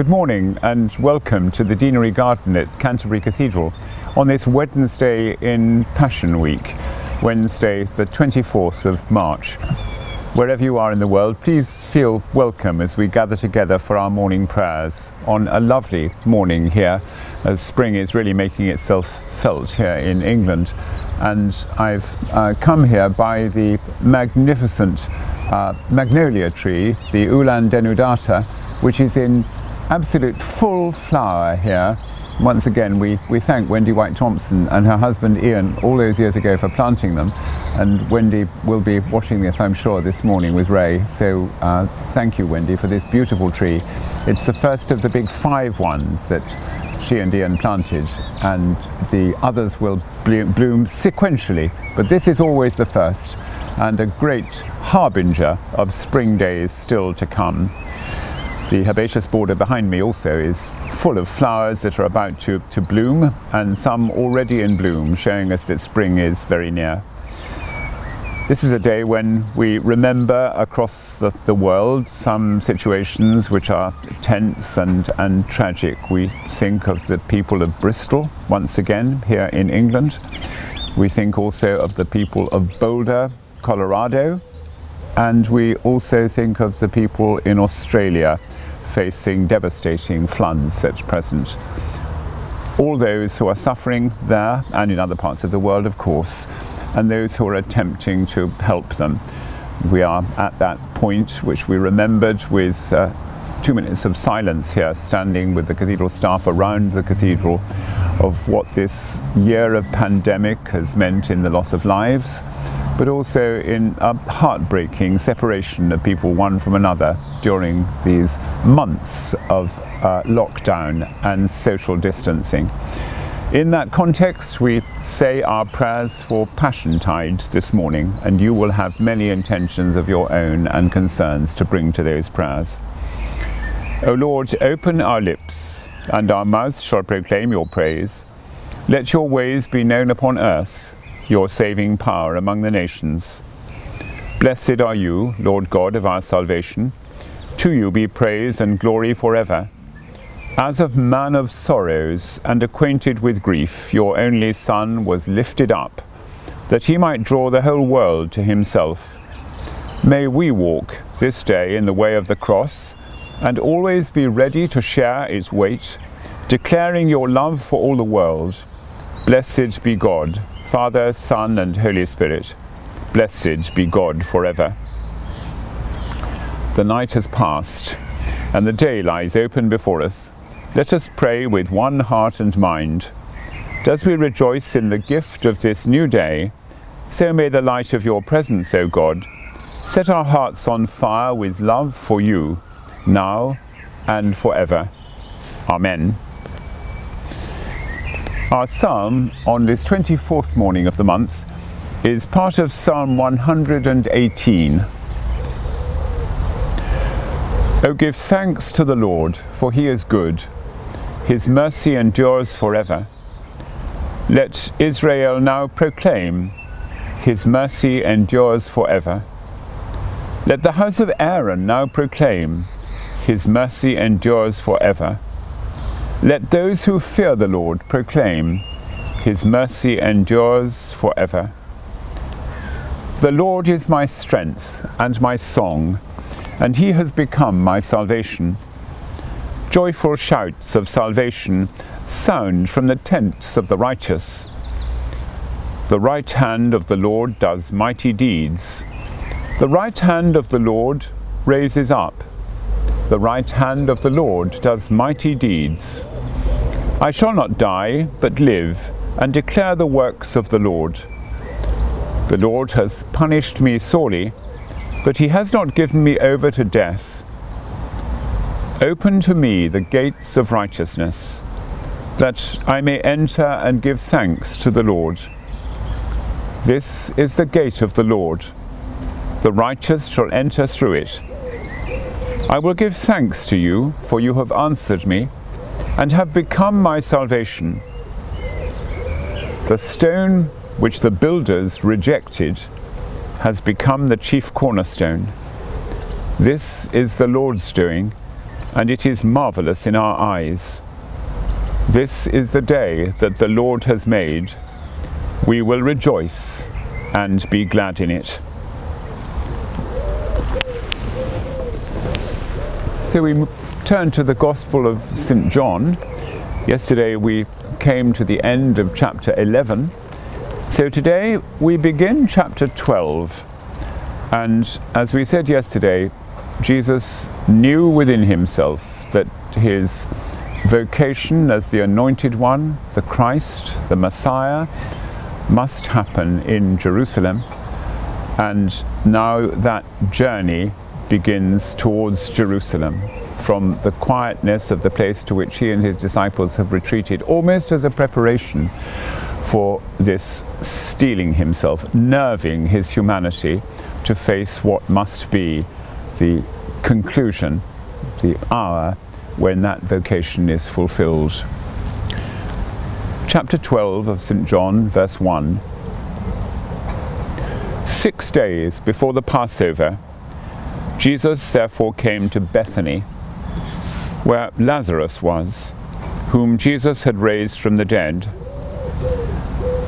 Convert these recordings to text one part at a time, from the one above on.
Good morning and welcome to the Deanery Garden at Canterbury Cathedral on this Wednesday in Passion Week, Wednesday the 24th of March. Wherever you are in the world, please feel welcome as we gather together for our morning prayers on a lovely morning here, as spring is really making itself felt here in England. And I've come here by the magnificent magnolia tree, the Ulan denudata, which is in absolute full flower here. Once again, we thank Wendy White-Thompson and her husband Ian all those years ago for planting them, and Wendy will be watching this, I'm sure, this morning with Ray, so thank you, Wendy, for this beautiful tree. It's the first of the big 5 ones that she and Ian planted, and the others will bloom sequentially, but this is always the first and a great harbinger of spring days still to come. The herbaceous border behind me also is full of flowers that are about to bloom, and some already in bloom, showing us that spring is very near. This is a day when we remember across the world some situations which are tense and tragic. We think of the people of Bristol, once again, here in England. We think also of the people of Boulder, Colorado, and we also think of the people in Australia facing devastating floods at present. All those who are suffering there and in other parts of the world, of course, and those who are attempting to help them. We are at that point which we remembered with 2 minutes of silence here, standing with the cathedral staff around the cathedral, of what this year of pandemic has meant in the loss of lives, but also in a heartbreaking separation of people one from another during these months of lockdown and social distancing. In that context, we say our prayers for Passion Tide this morning, and you will have many intentions of your own and concerns to bring to those prayers. O Lord, open our lips, and our mouths shall proclaim your praise. Let your ways be known upon earth, your saving power among the nations. Blessed are you, Lord God of our salvation. To you be praise and glory forever. As of man of sorrows and acquainted with grief, your only Son was lifted up, that he might draw the whole world to himself. May we walk this day in the way of the cross, and always be ready to share its weight, declaring your love for all the world. Blessed be God, Father, Son, and Holy Spirit. Blessed be God forever. The night has passed, and the day lies open before us. Let us pray with one heart and mind. As we rejoice in the gift of this new day, so may the light of your presence, O God, set our hearts on fire with love for you, now and forever. Amen. Our psalm on this 24th morning of the month is part of Psalm 118. O give thanks to the Lord, for he is good. His mercy endures forever. Let Israel now proclaim, his mercy endures forever. Let the house of Aaron now proclaim, his mercy endures forever. Let those who fear the Lord proclaim, his mercy endures forever. The Lord is my strength and my song, and he has become my salvation. Joyful shouts of salvation sound from the tents of the righteous. The right hand of the Lord does mighty deeds. The right hand of the Lord raises up. The right hand of the Lord does mighty deeds. I shall not die, but live, and declare the works of the Lord. The Lord has punished me sorely, but he has not given me over to death. Open to me the gates of righteousness, that I may enter and give thanks to the Lord. This is the gate of the Lord. The righteous shall enter through it. I will give thanks to you, for you have answered me, and have become my salvation. The stone which the builders rejected has become the chief cornerstone. This is the Lord's doing, and it is marvellous in our eyes. This is the day that the Lord has made. We will rejoice and be glad in it. So we turn to the Gospel of St. John. Yesterday we came to the end of chapter 11. So today we begin chapter 12. And as we said yesterday, Jesus knew within himself that his vocation as the Anointed One, the Christ, the Messiah, must happen in Jerusalem. And now that journey begins towards Jerusalem, from the quietness of the place to which he and his disciples have retreated, almost as a preparation for this steeling himself, nerving his humanity to face what must be the conclusion, the hour when that vocation is fulfilled. Chapter 12 of St. John, verse 1. 6 days before the Passover, Jesus therefore came to Bethany, where Lazarus was, whom Jesus had raised from the dead.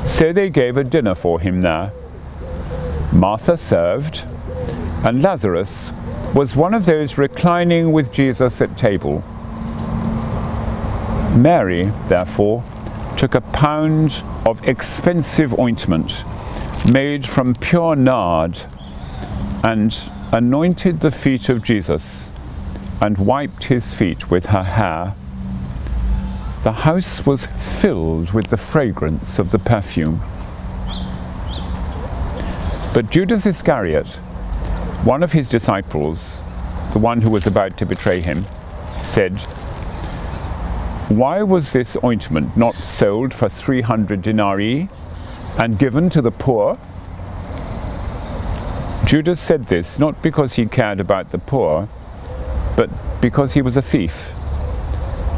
So they gave a dinner for him there. Martha served, and Lazarus was one of those reclining with Jesus at table. Mary, therefore, took a pound of expensive ointment made from pure nard and anointed the feet of Jesus and wiped his feet with her hair. The house was filled with the fragrance of the perfume. But Judas Iscariot, one of his disciples, the one who was about to betray him, said, "Why was this ointment not sold for 300 denarii and given to the poor?" Judas said this not because he cared about the poor, but because he was a thief,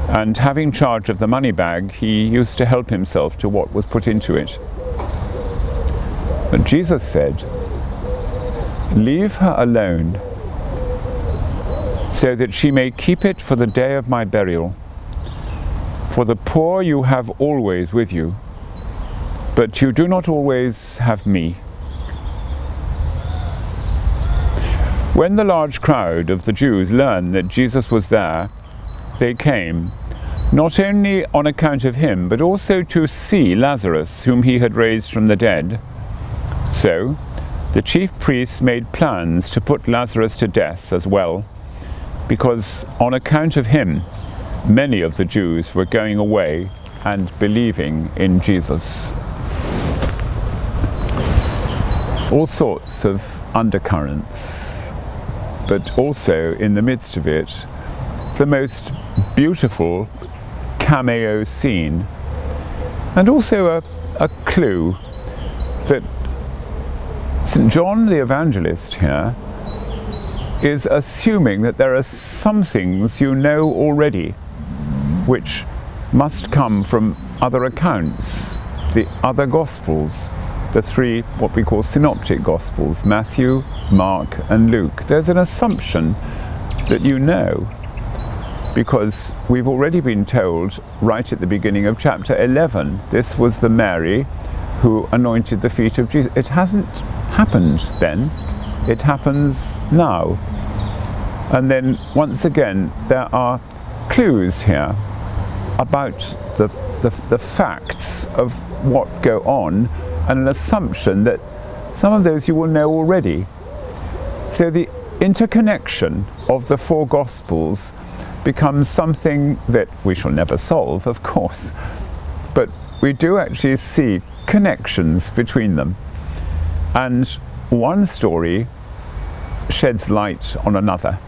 and having charge of the money bag, he used to help himself to what was put into it. But Jesus said, "Leave her alone, so that she may keep it for the day of my burial. For the poor you have always with you, but you do not always have me." When the large crowd of the Jews learned that Jesus was there, they came, not only on account of him, but also to see Lazarus, whom he had raised from the dead. So the chief priests made plans to put Lazarus to death as well, because on account of him, many of the Jews were going away and believing in Jesus. All sorts of undercurrents, but also in the midst of it, the most beautiful cameo scene, and also a clue that St. John the Evangelist here is assuming that there are some things you know already, which must come from other accounts, the other Gospels, the three what we call synoptic Gospels, Matthew, Mark and Luke. There's an assumption that you know, because we've already been told right at the beginning of chapter 11, this was the Mary who anointed the feet of Jesus. It hasn't happened then, it happens now. And then once again there are clues here about the facts of what go on, and an assumption that some of those you will know already. So the interconnection of the four Gospels becomes something that we shall never solve, of course, but we do actually see connections between them. And one story sheds light on another.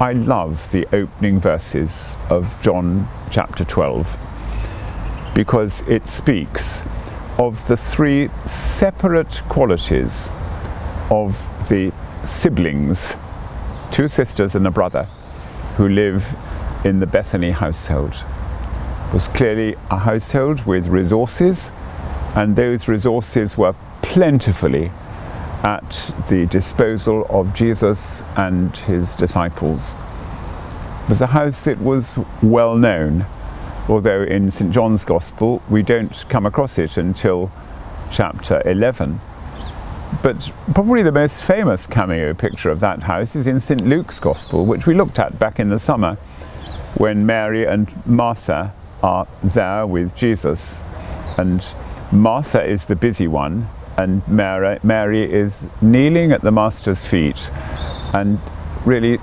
I love the opening verses of John chapter 12 because it speaks of the three separate qualities of the siblings, two sisters and a brother, who live in the Bethany household. It was clearly a household with resources, and those resources were plentifully at the disposal of Jesus and his disciples. was a house that was well known, although in St John's Gospel we don't come across it until chapter 11. But probably the most famous cameo picture of that house is in St Luke's Gospel, which we looked at back in the summer when Mary and Martha are there with Jesus. And Martha is the busy one, and Mary is kneeling at the Master's feet and really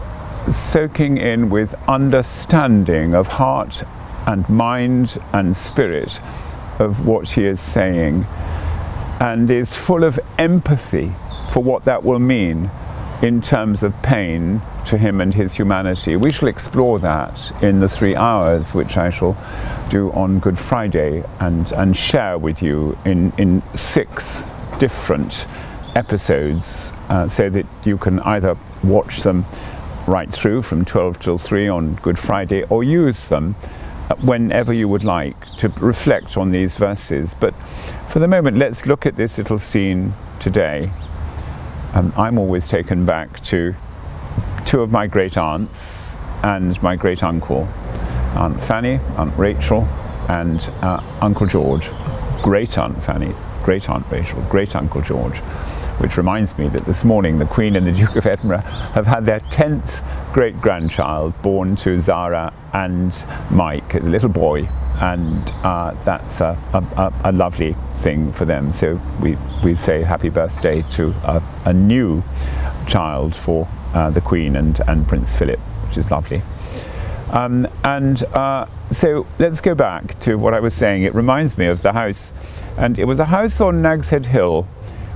soaking in with understanding of heart and mind and spirit of what she is saying, and is full of empathy for what that will mean in terms of pain to him and his humanity. We shall explore that in the 3 hours which I shall do on Good Friday and share with you in 6 different episodes, so that you can either watch them right through from 12 till 3 on Good Friday, or use them whenever you would like to reflect on these verses. But for the moment, let's look at this little scene today. I'm always taken back to 2 of my great aunts and my great uncle, Aunt Fanny, Aunt Rachel, and Uncle George, Great Aunt Fanny, Great Aunt Rachel, Great Uncle George. Which reminds me that this morning the Queen and the Duke of Edinburgh have had their 10th great-grandchild born to Zara and Mike, a little boy, and that's a lovely thing for them. So we say happy birthday to a new child for the Queen and Prince Philip, which is lovely. So let's go back to what I was saying. It reminds me of the house, and it was a house on Nags Head Hill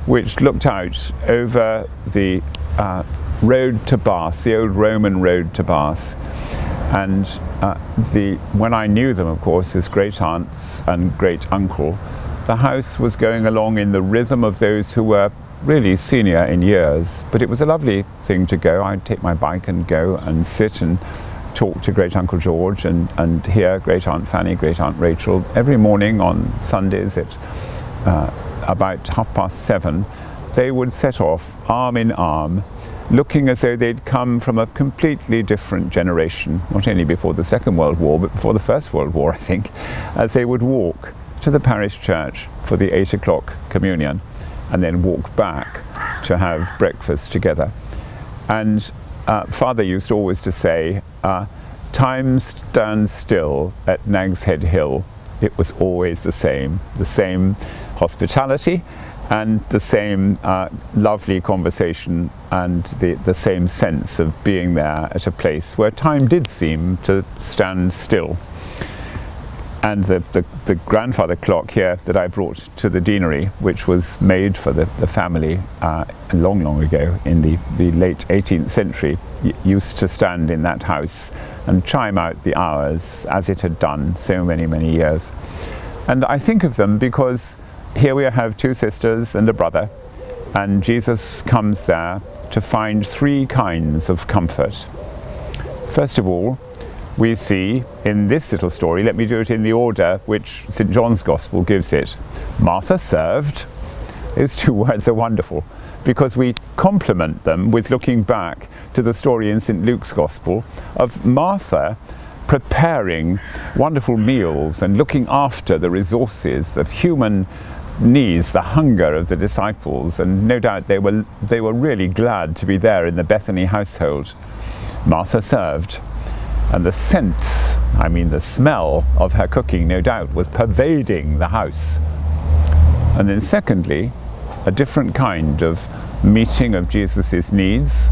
which looked out over the road to Bath, the old Roman road to Bath. And when I knew them, of course, as great aunts and great uncle, the house was going along in the rhythm of those who were really senior in years. But it was a lovely thing to go. I'd take my bike and go and sit and talk to Great Uncle George and hear Great Aunt Fanny, Great Aunt Rachel every morning on Sundays at about 7:30, they would set off arm in arm, looking as though they'd come from a completely different generation, not only before the Second World War, but before the First World War, I think, as they would walk to the parish church for the 8 o'clock communion and then walk back to have breakfast together. And Father used always to say, time stands still at Nags Head Hill. It was always the same hospitality and the same lovely conversation and the same sense of being there at a place where time did seem to stand still. And the grandfather clock here that I brought to the deanery, which was made for the family long ago in the late 18th century, used to stand in that house and chime out the hours as it had done so many years. And I think of them because here we have 2 sisters and a brother, and Jesus comes there to find 3 kinds of comfort. First of all, we see in this little story, let me do it in the order which St John's Gospel gives it. Martha served. Those 2 words are wonderful because we complement them with looking back to the story in St Luke's Gospel of Martha preparing wonderful meals and looking after the resources, the human needs, the hunger of the disciples, and no doubt they were really glad to be there in the Bethany household. Martha served. And the scent, I mean the smell of her cooking, no doubt, was pervading the house. And then secondly, a different kind of meeting of Jesus's needs,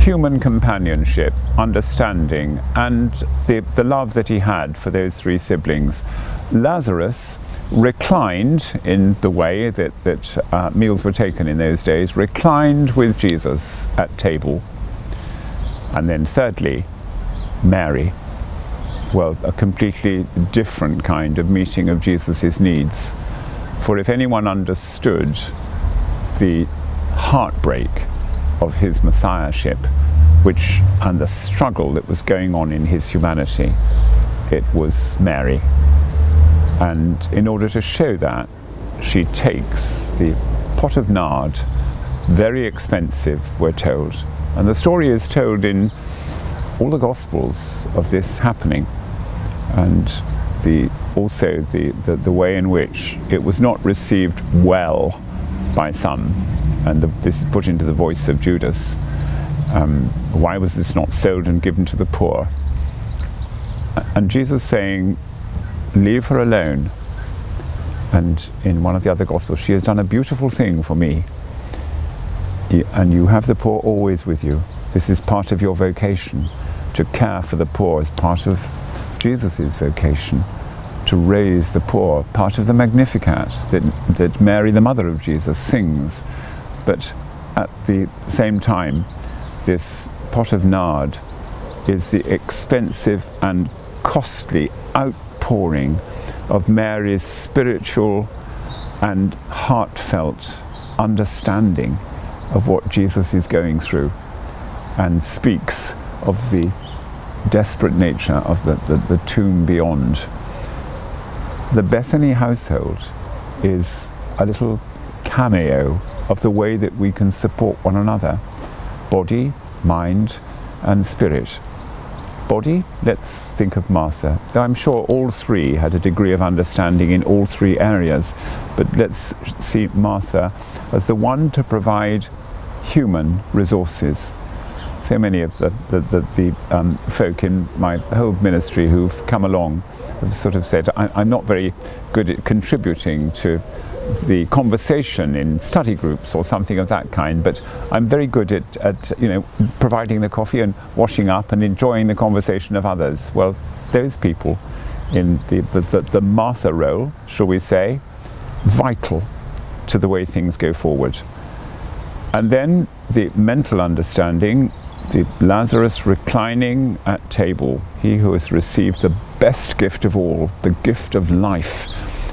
human companionship, understanding, and the love that he had for those 3 siblings. Lazarus reclined in the way that meals were taken in those days, reclined with Jesus at table. And then thirdly, Mary. Well, a completely different kind of meeting of Jesus's needs. For if anyone understood the heartbreak of his messiahship, and the struggle that was going on in his humanity, it was Mary. And in order to show that, she takes the pot of nard, very expensive, we're told. And the story is told in all the Gospels of this happening, and also the way in which it was not received well by some, and this is put into the voice of Judas. Why was this not sold and given to the poor? And Jesus saying, leave her alone. And in one of the other Gospels, she has done a beautiful thing for me. And you have the poor always with you. This is part of your vocation. To care for the poor is part of Jesus's vocation. To raise the poor, part of the Magnificat that Mary, the mother of Jesus, sings. But at the same time, this pot of nard is the expensive and costly outpouring of Mary's spiritual and heartfelt understanding of what Jesus is going through, and speaks of the desperate nature of the tomb beyond. The Bethany household is a little cameo of the way that we can support one another, body, mind and spirit. Body, let's think of Martha. Though I'm sure all three had a degree of understanding in all three areas, but let's see Martha as the one to provide human resources. So many of the folk in my whole ministry who've come along have sort of said, I'm not very good at contributing to the conversation in study groups or something of that kind, but I'm very good at providing the coffee and washing up and enjoying the conversation of others. Well, those people in the Martha role, shall we say, vital to the way things go forward. And then the mental understanding, the Lazarus reclining at table, he who has received the best gift of all, the gift of life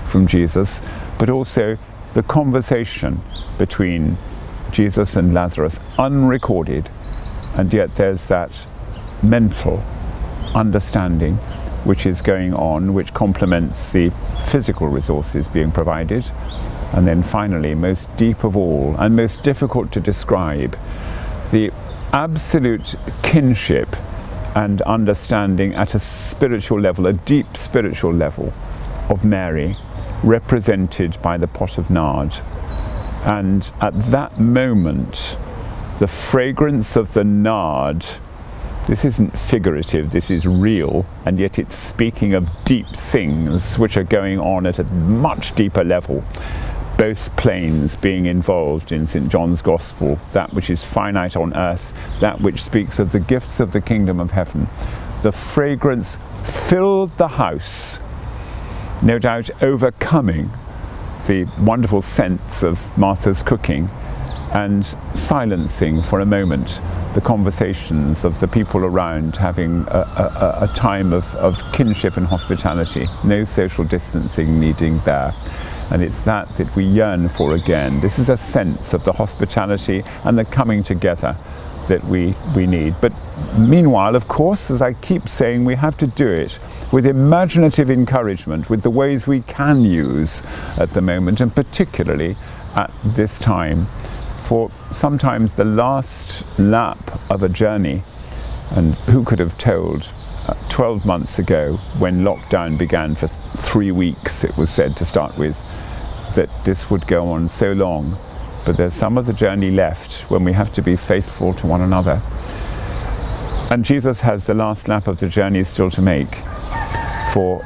from Jesus, but also the conversation between Jesus and Lazarus, unrecorded, and yet there's that mental understanding which is going on, which complements the physical resources being provided. And then finally, most deep of all, and most difficult to describe, the absolute kinship and understanding at a spiritual level, a deep spiritual level, of Mary, represented by the pot of nard. And at that moment, the fragrance of the nard, this isn't figurative, this is real, and yet it's speaking of deep things which are going on at a much deeper level. Both planes being involved in St. John's Gospel, that which is finite on earth, that which speaks of the gifts of the kingdom of heaven. The fragrance filled the house, no doubt overcoming the wonderful sense of Martha's cooking, and silencing for a moment the conversations of the people around, having a time of kinship and hospitality, no social distancing needing there. And it's that we yearn for again. This is a sense of the hospitality and the coming together that we need. But meanwhile, of course, as I keep saying, we have to do it with imaginative encouragement, with the ways we can use at the moment, and particularly at this time. For sometimes the last lap of a journey, and who could have told 12 months ago, when lockdown began for 3 weeks, it was said to start with, that this would go on so long. But there's some of the journey left when we have to be faithful to one another. And Jesus has the last lap of the journey still to make, for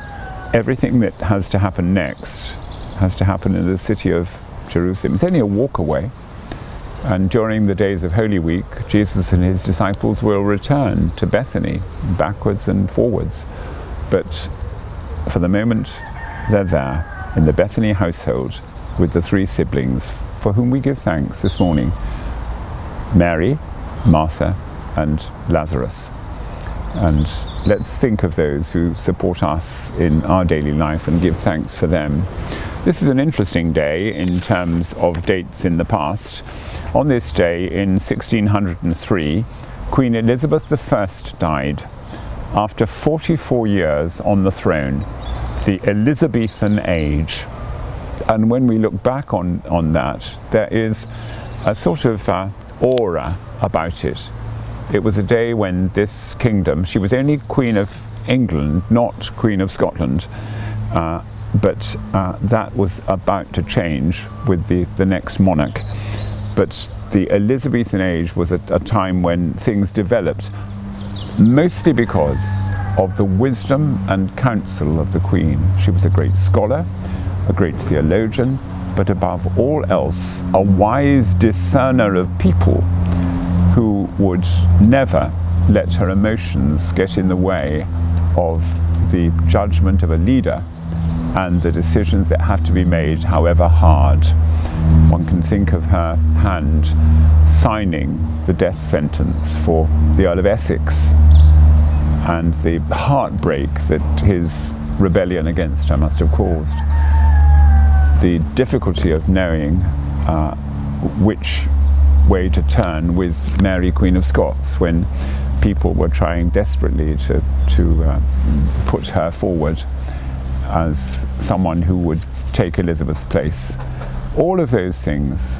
everything that has to happen next has to happen in the city of Jerusalem. It's only a walk away, and during the days of Holy Week, Jesus and his disciples will return to Bethany, backwards and forwards. But for the moment, they're there in the Bethany household with the three siblings, for whom we give thanks this morning: Mary, Martha and Lazarus. And let's think of those who support us in our daily life and give thanks for them. This is an interesting day in terms of dates in the past. On this day in 1603, Queen Elizabeth I died after 44 years on the throne, the Elizabethan age. And when we look back on that, there is a sort of aura about it. It was a day when this kingdom, she was only Queen of England, not Queen of Scotland, but that was about to change with the next monarch. But the Elizabethan age was a time when things developed, mostly because of the wisdom and counsel of the Queen. She was a great scholar, a great theologian, but above all else, a wise discerner of people who would never let her emotions get in the way of the judgment of a leader and the decisions that have to be made, however hard. One can think of her hand signing the death sentence for the Earl of Essex and the heartbreak that his rebellion against her must have caused. The difficulty of knowing which way to turn with Mary, Queen of Scots, when people were trying desperately to put her forward as someone who would take Elizabeth's place. All of those things,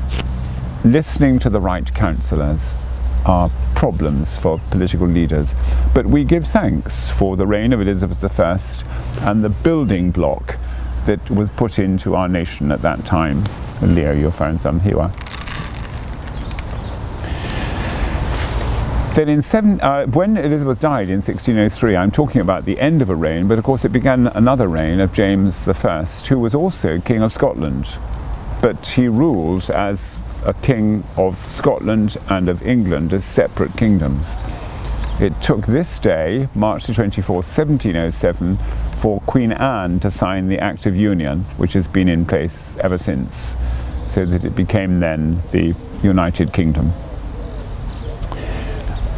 listening to the right counsellors, are problems for political leaders. But we give thanks for the reign of Elizabeth I and the building block that was put into our nation at that time. Leo, you'll find some here. Then in when Elizabeth died in 1603, I'm talking about the end of a reign, but of course it began another reign of James I, who was also King of Scotland. But he ruled as a King of Scotland and of England as separate kingdoms. It took this day, March 24, 1707, for Queen Anne to sign the Act of Union, which has been in place ever since, so that it became then the United Kingdom.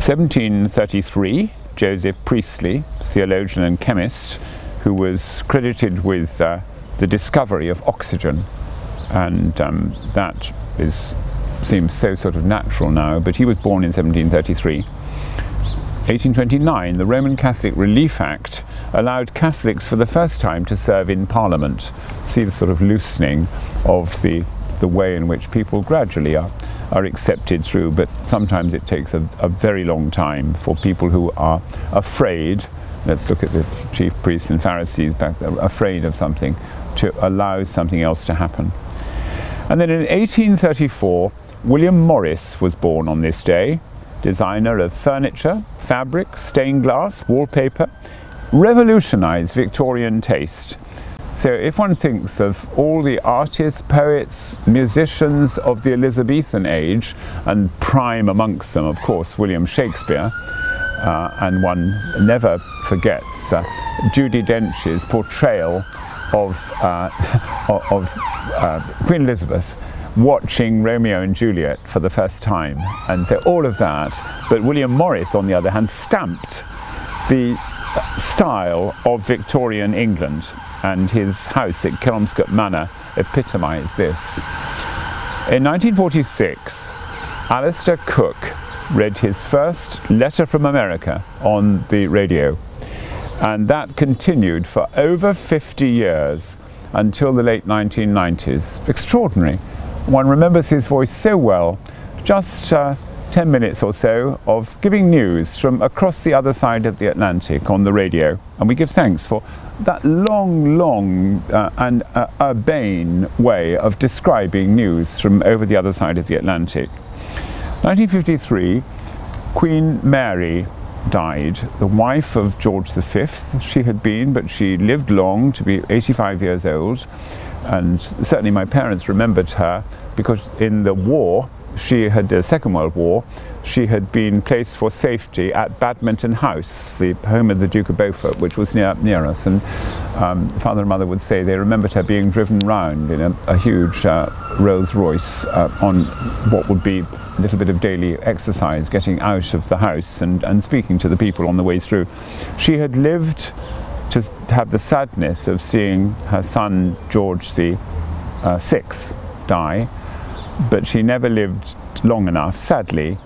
1733, Joseph Priestley, theologian and chemist, who was credited with the discovery of oxygen, and that seems so sort of natural now, but he was born in 1733. 1829, the Roman Catholic Relief Act allowed Catholics for the first time to serve in Parliament. See the sort of loosening of the way in which people gradually are accepted through, but sometimes it takes a very long time for people who are afraid. Let's look at the chief priests and Pharisees back there, afraid of something, to allow something else to happen. And then in 1834, William Morris was born on this day, designer of furniture, fabric, stained glass, wallpaper, revolutionized Victorian taste. So if one thinks of all the artists, poets, musicians of the Elizabethan age, and prime amongst them, of course, William Shakespeare, and one never forgets Judy Dench's portrayal of Queen Elizabeth watching Romeo and Juliet for the first time. And so all of that, but William Morris, on the other hand, stamped the style of Victorian England, and his house at Kelmscott Manor epitomised this. In 1946, Alistair Cook read his first letter from America on the radio, and that continued for over 50 years until the late 1990s. Extraordinary. One remembers his voice so well, just 10 minutes or so of giving news from across the other side of the Atlantic on the radio. And we give thanks for that long and urbane way of describing news from over the other side of the Atlantic. 1953, Queen Mary died, the wife of George V. She had been, but she lived long to be 85 years old. And certainly my parents remembered her because in the war, the Second World War, she had been placed for safety at Badminton House, the home of the Duke of Beaufort, which was near us. And father and mother would say they remembered her being driven round in a huge Rolls Royce on what would be a little bit of daily exercise, getting out of the house and speaking to the people on the way through. She had lived to have the sadness of seeing her son George the Sixth die, but she never lived long enough, sadly,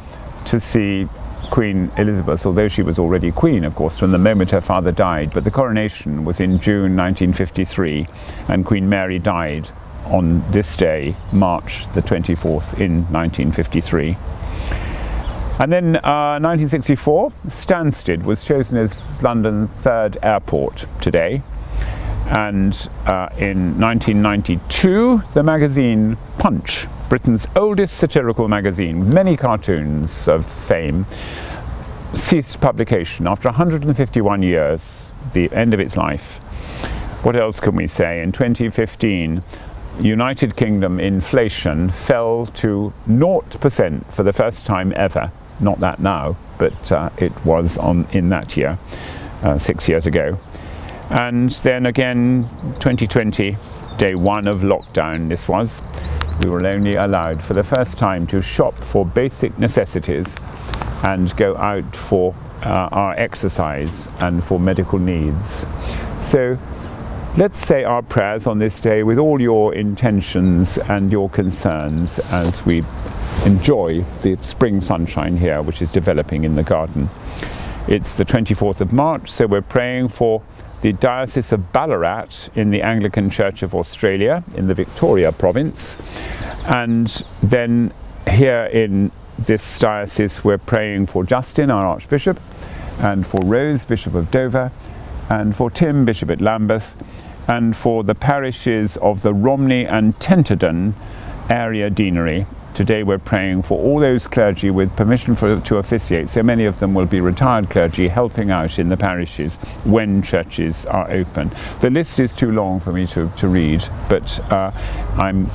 to see Queen Elizabeth, although she was already Queen, of course, from the moment her father died. But the coronation was in June 1953, and Queen Mary died on this day, March the 24th in 1953. And then 1964, Stansted was chosen as London's third airport today. And in 1992, the magazine Punch, Britain's oldest satirical magazine with many cartoons of fame, ceased publication after 151 years, the end of its life. What else can we say? In 2015, United Kingdom inflation fell to 0% for the first time ever. Not that now, but it was in that year, 6 years ago. And then again, 2020, day one of lockdown this was. We were only allowed for the first time to shop for basic necessities and go out for our exercise and for medical needs. So let's say our prayers on this day with all your intentions and your concerns as we enjoy the spring sunshine here, which is developing in the garden. It's the 24th of March, so we're praying for the Diocese of Ballarat in the Anglican Church of Australia in the Victoria province. And then here in this diocese, we're praying for Justin, our Archbishop, and for Rose, Bishop of Dover, and for Tim, Bishop at Lambeth, and for the parishes of the Romney and Tenterden area deanery. Today we're praying for all those clergy with permission to officiate. So many of them will be retired clergy helping out in the parishes when churches are open. The list is too long for me to read, but I'm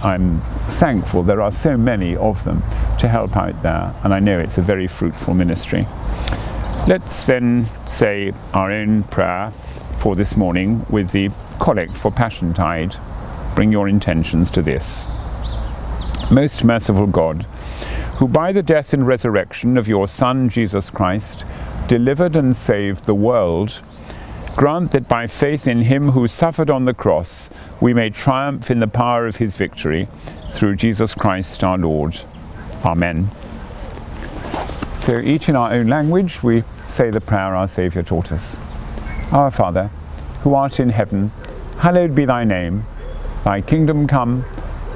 thankful there are so many of them to help out there, and I know it's a very fruitful ministry. Let's then say our own prayer for this morning with the collect for Passion Tide. Bring your intentions to this. Most merciful God, who by the death and resurrection of your Son, Jesus Christ, delivered and saved the world, grant that by faith in him who suffered on the cross, we may triumph in the power of his victory, through Jesus Christ our Lord. Amen. So each in our own language, we say the prayer our Saviour taught us. Our Father, who art in heaven, hallowed be thy name. Thy kingdom come,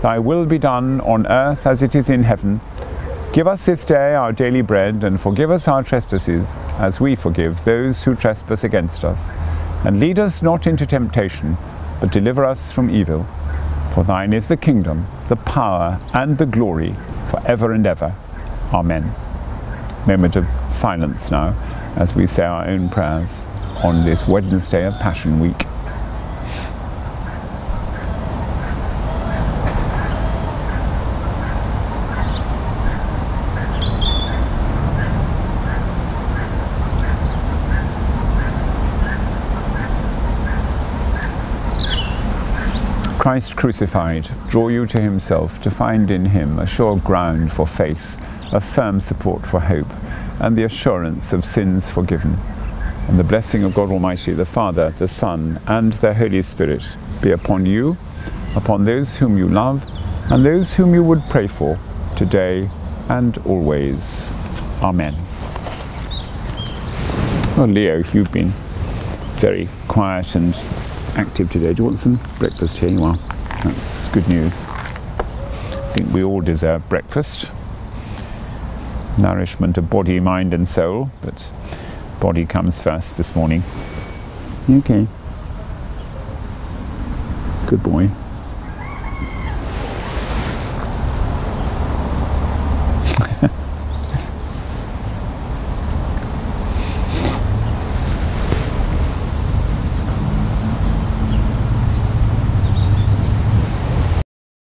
thy will be done on earth as it is in heaven. Give us this day our daily bread, and forgive us our trespasses, as we forgive those who trespass against us. And lead us not into temptation, but deliver us from evil. For thine is the kingdom, the power, and the glory, for ever and ever. Amen. Moment of silence now, as we say our own prayers on this Wednesday of Passion Week. Christ crucified, draw you to himself to find in him a sure ground for faith, a firm support for hope, and the assurance of sins forgiven. And the blessing of God Almighty, the Father, the Son, and the Holy Spirit be upon you, upon those whom you love, and those whom you would pray for, today and always. Amen. Well, Leo, you've been very quiet and active today. Do you want some breakfast here? Well, that's good news. I think we all deserve breakfast. Nourishment of body, mind and soul, but body comes first this morning. Okay. Good boy.